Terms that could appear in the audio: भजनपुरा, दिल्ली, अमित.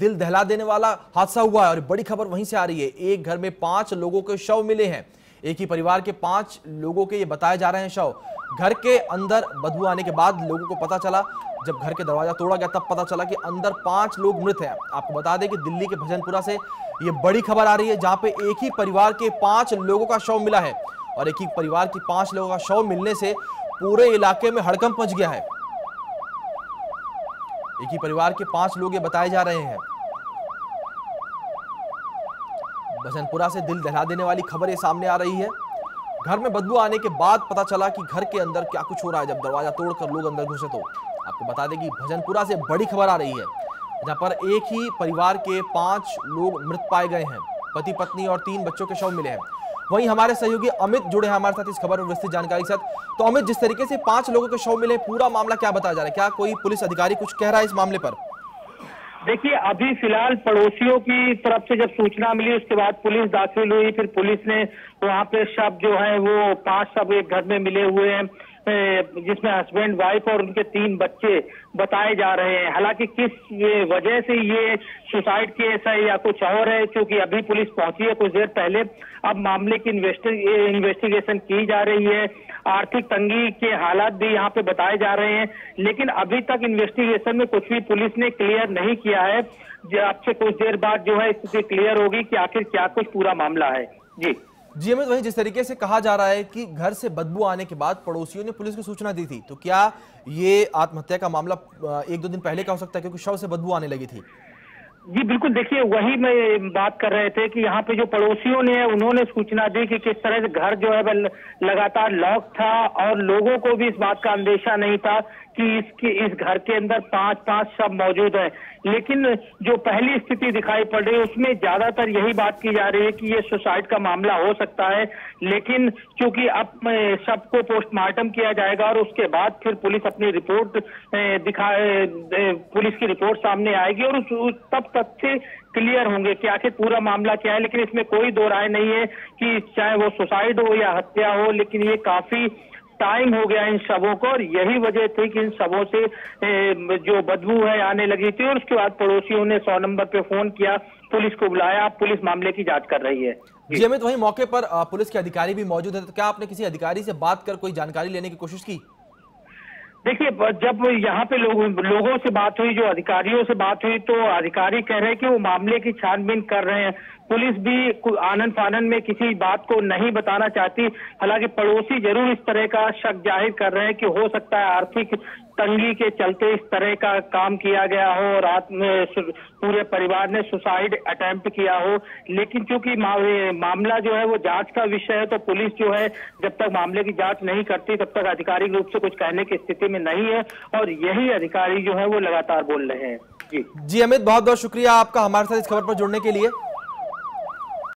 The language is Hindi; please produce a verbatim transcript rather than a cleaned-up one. दिल दहला देने वाला हादसा हुआ है और बड़ी खबर वहीं से आ रही है। एक घर में पांच लोगों के शव मिले हैं, एक ही परिवार के पांच लोगों के ये बताए जा रहे हैं शव। घर के अंदर बदबू आने के बाद लोगों को पता चला, जब घर के दरवाजा तोड़ा गया तब पता चला कि अंदर पांच लोग मृत हैं। आपको बता दें कि दिल्ली के भजनपुरा से ये बड़ी खबर आ रही है, जहां पे एक ही परिवार के पांच लोगों का शव मिला है और एक ही परिवार की पांच लोगों का शव मिलने से पूरे इलाके में हड़कंप मच गया है। एक ही परिवार के पांच लोग ये बताए जा रहे हैं। भजनपुरा से दिल दहला देने वाली खबर ये सामने आ रही है। घर में बदबू आने के बाद पता चला कि घर के अंदर क्या कुछ हो रहा है, जब दरवाजा तोड़कर लोग अंदर घुसे तो। आपको बता दें कि भजनपुरा से बड़ी खबर आ रही है, जहां पर एक ही परिवार के पांच लोग मृत पाए गए हैं। पति पत्नी और तीन बच्चों के शव मिले हैं। वहीं हमारे सहयोगी अमित जुड़े हैं हमारे साथ इस खबर में विस्तृत जानकारी के साथ। तो अमित, जिस तरीके से पांच लोगों के शव मिले, पूरा मामला क्या बताया जा रहा है? क्या कोई पुलिस अधिकारी कुछ कह रहा है इस मामले पर? देखिए, अभी फिलहाल पड़ोसियों की तरफ से जब सूचना मिली उसके बाद पुलिस दाखिल हुई, फिर पुलिस ने वहाँ पे शव जो है वो पांच शव एक घर में मिले हुए हैं, जिसमें हस्बैंड वाइफ और उनके तीन बच्चे बताए जा रहे हैं। हालांकि किस वजह से ये सुसाइड केस है या कुछ और है, क्योंकि अभी पुलिस पहुंची है कुछ देर पहले, अब मामले की इन्वेस्टिगेशन की जा रही है। आर्थिक तंगी के हालात भी यहाँ पे बताए जा रहे हैं, लेकिन अभी तक इन्वेस्टिगेशन में कुछ भी पुलिस ने क्लियर नहीं किया है। अब से कुछ देर बाद जो है स्थिति क्लियर होगी कि आखिर क्या कुछ पूरा मामला है। जी जी अमित, वही जिस तरीके से कहा जा रहा है कि घर से बदबू आने के बाद पड़ोसियों ने पुलिस को सूचना दी थी, तो क्या ये आत्महत्या का मामला एक दो दिन पहले का हो सकता है, क्योंकि शव से बदबू आने लगी थी? जी बिल्कुल, देखिए वही मैं बात कर रहे थे कि यहाँ पे जो पड़ोसियों ने उन्होंने सूचना दी कि किस तरह से घर जो है वह लगातार लॉक था और लोगों को भी इस बात का अंदेशा नहीं था कि इसके इस घर के अंदर पांच पांच शव मौजूद हैं। लेकिन जो पहली स्थिति दिखाई पड़ रही है उसमें ज्यादातर यही बात की जा रही है कि ये सुसाइड का मामला हो सकता है, लेकिन चूंकि अब शव को पोस्टमार्टम किया जाएगा और उसके बाद फिर पुलिस अपनी रिपोर्ट दिखा पुलिस की रिपोर्ट सामने आएगी और तब तथ्य क्लियर होंगे कि आखिर पूरा मामला क्या है। लेकिन इसमें कोई दो राय नहीं है कि चाहे वो सुसाइड हो या हत्या हो, लेकिन ये काफी टाइम हो गया इन शवों को और यही वजह थी कि इन शवों से जो बदबू है आने लगी थी और उसके बाद पड़ोसियों ने सौ नंबर पे फोन किया, पुलिस को बुलाया, पुलिस मामले की जांच कर रही है। जी अमित, वहीं मौके पर पुलिस के अधिकारी भी मौजूद है, तो क्या आपने किसी अधिकारी से बात कर कोई जानकारी लेने की कोशिश की? देखिए, जब यहाँ पे लोग, लोगों से बात हुई, जो अधिकारियों से बात हुई, तो अधिकारी कह रहे हैं कि वो मामले की छानबीन कर रहे हैं। पुलिस भी आनन फानन में किसी बात को नहीं बताना चाहती। हालांकि पड़ोसी जरूर इस तरह का शक जाहिर कर रहे हैं कि हो सकता है आर्थिक तंगी के चलते इस तरह का काम किया गया हो और आत्म पूरे परिवार ने सुसाइड अटेम्प्ट किया हो। लेकिन चूंकि मामला जो है वो जांच का विषय है, तो पुलिस जो है जब तक मामले की जांच नहीं करती तब तक आधिकारिक रूप से कुछ कहने की स्थिति में नहीं है और यही अधिकारी जो है वो लगातार बोल रहे हैं। जी जी अमित, बहुत बहुत शुक्रिया आपका हमारे साथ इस खबर पर जुड़ने के लिए।